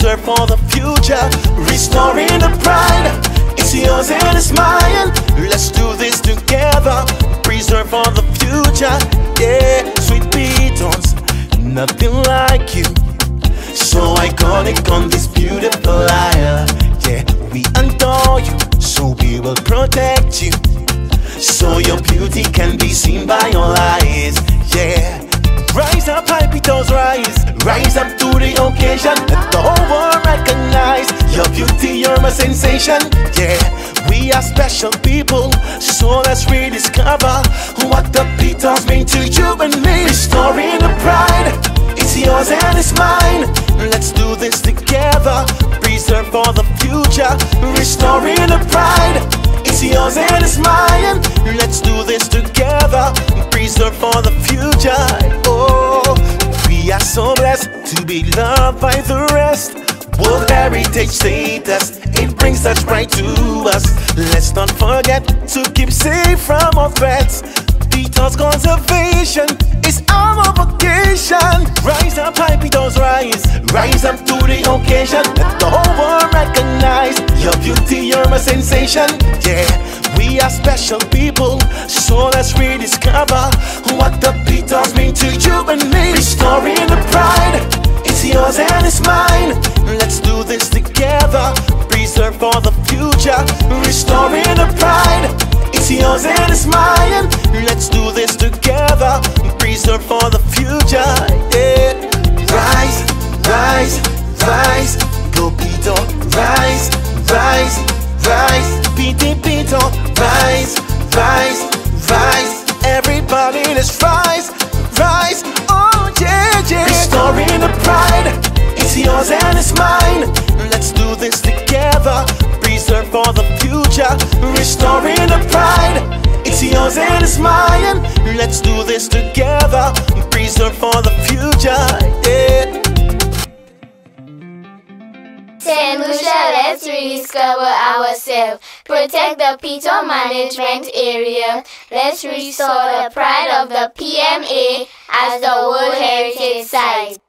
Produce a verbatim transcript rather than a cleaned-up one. reserved for the future. Restoring the pride, it's yours and it's mine. Let's do this together, preserve for the future. Yeah, sweet pitons, nothing like you. So iconic on this beautiful isle. Yeah, we adore you, so we will protect you, so your beauty can be seen by all eyes. Yeah. Rise up, high pitons, rise. Rise up to the occasion. Let the whole world recognize your beauty, you're my sensation. Yeah, we are special people, so let's rediscover what the pitons mean to you and me. Restoring the pride, it's yours and it's mine. Let's do this together, preserve for the future. Restoring the pride, it's yours and it's mine. Let's do this together, preserve for the future. We are so blessed to be loved by the rest. World heritage status, it brings such pride to us. Let's not forget to keep safe from our threats. Pitons conservation is our vocation. Rise up, high pitons, rise. Rise up to the occasion. Let the whole world recognize your beauty, you're my sensation. Yeah, we are special people, so let's rediscover what the pitons mean to you and me. Restoring the pride, it's yours and it's mine. Let's do this together, preserve for the future. Restoring the pride, it's yours and it's mine. Let's do this together, preserve for the future. Yeah. Rise, rise, rise, go piton. Rise, rise, rise, piti piton. Rise, rise, rise, everybody let's rise, rise, oh yeah, yeah. Restoring the pride, it's yours and it's mine. Let's do this together, preserve for the future. Restoring the pride, it's yours and it's mine. Let's do this together, preserve for the future. Yeah. Musha, let's rediscover ourselves. Protect the piton management area. Let's restore the pride of the P M A as the World Heritage Site.